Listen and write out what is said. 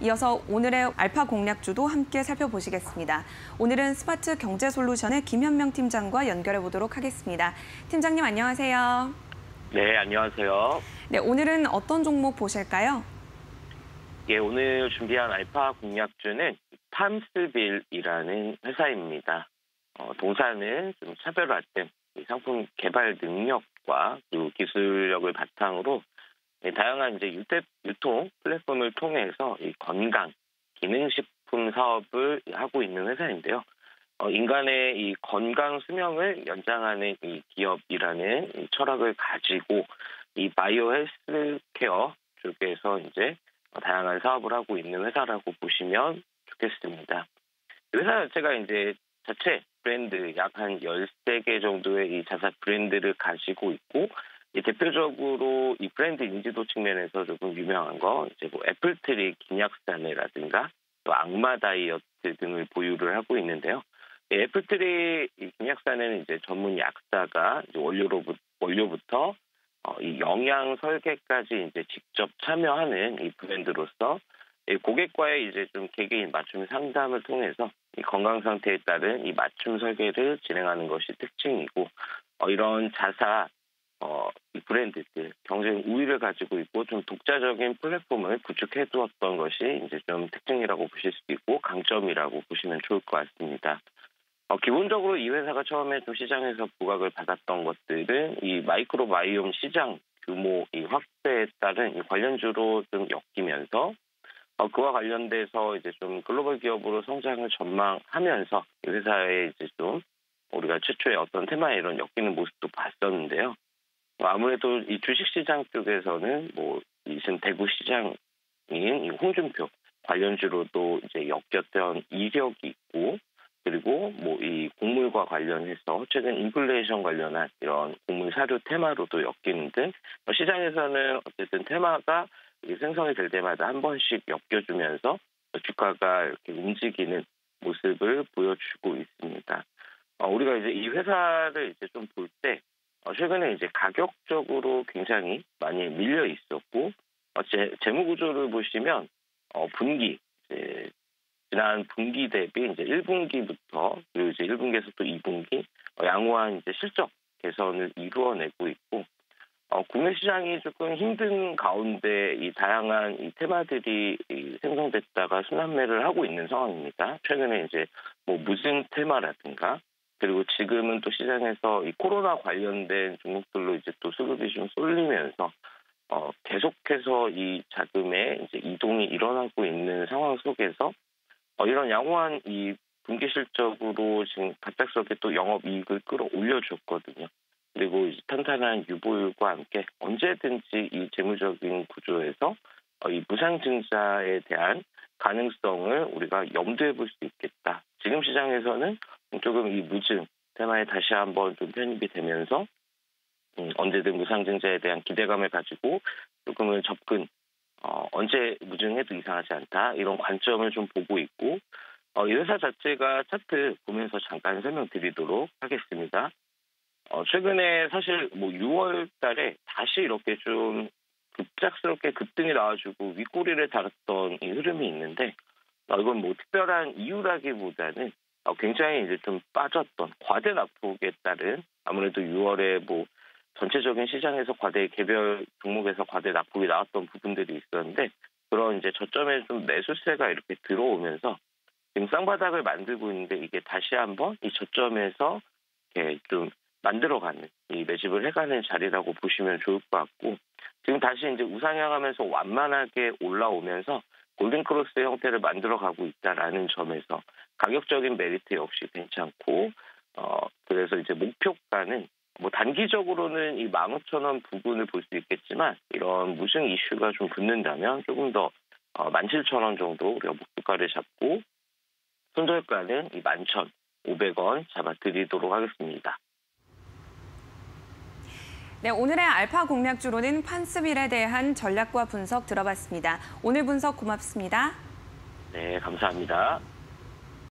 이어서 오늘의 알파 공략주도 함께 살펴보시겠습니다. 오늘은 스마트 경제솔루션의 김현명 팀장과 연결해 보도록 하겠습니다. 팀장님 안녕하세요. 네, 안녕하세요. 네, 오늘은 어떤 종목 보실까요? 예, 오늘 준비한 알파 공략주는 팜스빌이라는 회사입니다. 동사는 좀 차별화된 상품 개발 능력과 그리고 기술력을 바탕으로 다양한 유통 플랫폼을 통해서 이 건강, 기능식품 사업을 하고 있는 회사인데요. 인간의 이 건강 수명을 연장하는 이 기업이라는 이 철학을 가지고 이 바이오 헬스케어 쪽에서 다양한 사업을 하고 있는 회사라고 보시면 좋겠습니다. 회사 자체가 자체 브랜드 약 한 13개 정도의 이 자사 브랜드를 가지고 있고, 대표적으로 이 브랜드 인지도 측면에서 조금 유명한 거 애플트리 긴약산이라든가 또 악마 다이어트 등을 보유를 하고 있는데요. 애플트리 긴약산은 전문 약사가 원료부터 이 영양 설계까지 직접 참여하는 이 브랜드로서 고객과의 좀 개개인 맞춤 상담을 통해서 이 건강 상태에 따른 이 맞춤 설계를 진행하는 것이 특징이고, 이런 자사 이 브랜드들 경쟁 우위를 가지고 있고 좀 독자적인 플랫폼을 구축해 두었던 것이 좀 특징이라고 보실 수 있고 강점이라고 보시면 좋을 것 같습니다. 기본적으로 이 회사가 처음에 좀 시장에서 부각을 받았던 것들은 이 마이크로바이옴 시장 규모 이 확대에 따른 이 관련주로 좀 엮이면서 그와 관련돼서 좀 글로벌 기업으로 성장을 전망하면서 이 회사의 좀 우리가 최초의 어떤 테마에 이런 엮이는 모습도 봤었는데요. 아무래도 이 주식시장 쪽에서는 지금 대구시장인 이 홍준표 관련주로도 엮였던 이력이 있고, 그리고 이 곡물과 관련해서 최근 인플레이션 관련한 이런 곡물 사료 테마로도 엮이는 등 시장에서는 어쨌든 테마가 생성이 될 때마다 한 번씩 엮여주면서 주가가 이렇게 움직이는 모습을 보여주고 있습니다. 우리가 이 회사를 좀 볼 때 최근에 가격적으로 굉장히 많이 밀려 있었고, 재무 구조를 보시면 분기 지난 분기 대비 1분기부터 그리고 1분기에서 또 2분기 양호한 실적 개선을 이루어내고 있고, 국내 시장이 조금 힘든 가운데 이 다양한 이 테마들이 생성됐다가 순환매를 하고 있는 상황입니다. 최근에 무증 테마라든가 그리고 지금은 또 시장에서 이 코로나 관련된 종목들로 또 수급이 좀 쏠리면서 계속해서 이 자금의 이동이 일어나고 있는 상황 속에서 이런 양호한 이 분기 실적으로 지금 갑작스럽게 또 영업이익을 끌어올려줬거든요. 그리고 탄탄한 유보율과 함께 언제든지 이 재무적인 구조에서 이 무상증자에 대한 가능성을 우리가 염두해 볼 수 있겠다. 지금 시장에서는 조금 이 무증 테마에 다시 한번 좀 편입이 되면서 언제든 무상증자에 대한 기대감을 가지고 조금은 접근, 언제 무증해도 이상하지 않다. 이런 관점을 좀 보고 있고, 이 회사 자체가 차트 보면서 잠깐 설명드리도록 하겠습니다. 최근에 사실 6월 달에 다시 이렇게 좀 급작스럽게 급등이 나와주고 윗꼬리를 달았던 이 흐름이 있는데, 이건 특별한 이유라기보다는 굉장히 좀 빠졌던 과대 낙폭에 따른, 아무래도 6월에 전체적인 시장에서 개별 종목에서 과대 낙폭이 나왔던 부분들이 있었는데, 그런 저점에 좀 매수세가 이렇게 들어오면서 지금 쌍바닥을 만들고 있는데, 이게 다시 한번 이 저점에서 이렇게 좀 만들어가는 이 매집을 해가는 자리라고 보시면 좋을 것 같고, 지금 다시 우상향하면서 완만하게 올라오면서 골든크로스 형태를 만들어가고 있다라는 점에서 가격적인 메리트 역시 괜찮고, 그래서 목표가는 단기적으로는 이 15,000원 부근을 볼 수 있겠지만, 이런 무증 이슈가 좀 붙는다면 조금 더 17,000원 정도 우리가 목표가를 잡고, 손절가는 이 11,500원 잡아드리도록 하겠습니다. 네, 오늘의 알파 공략주로는 팜스빌에 대한 전략과 분석 들어봤습니다. 오늘 분석 고맙습니다. 네, 감사합니다.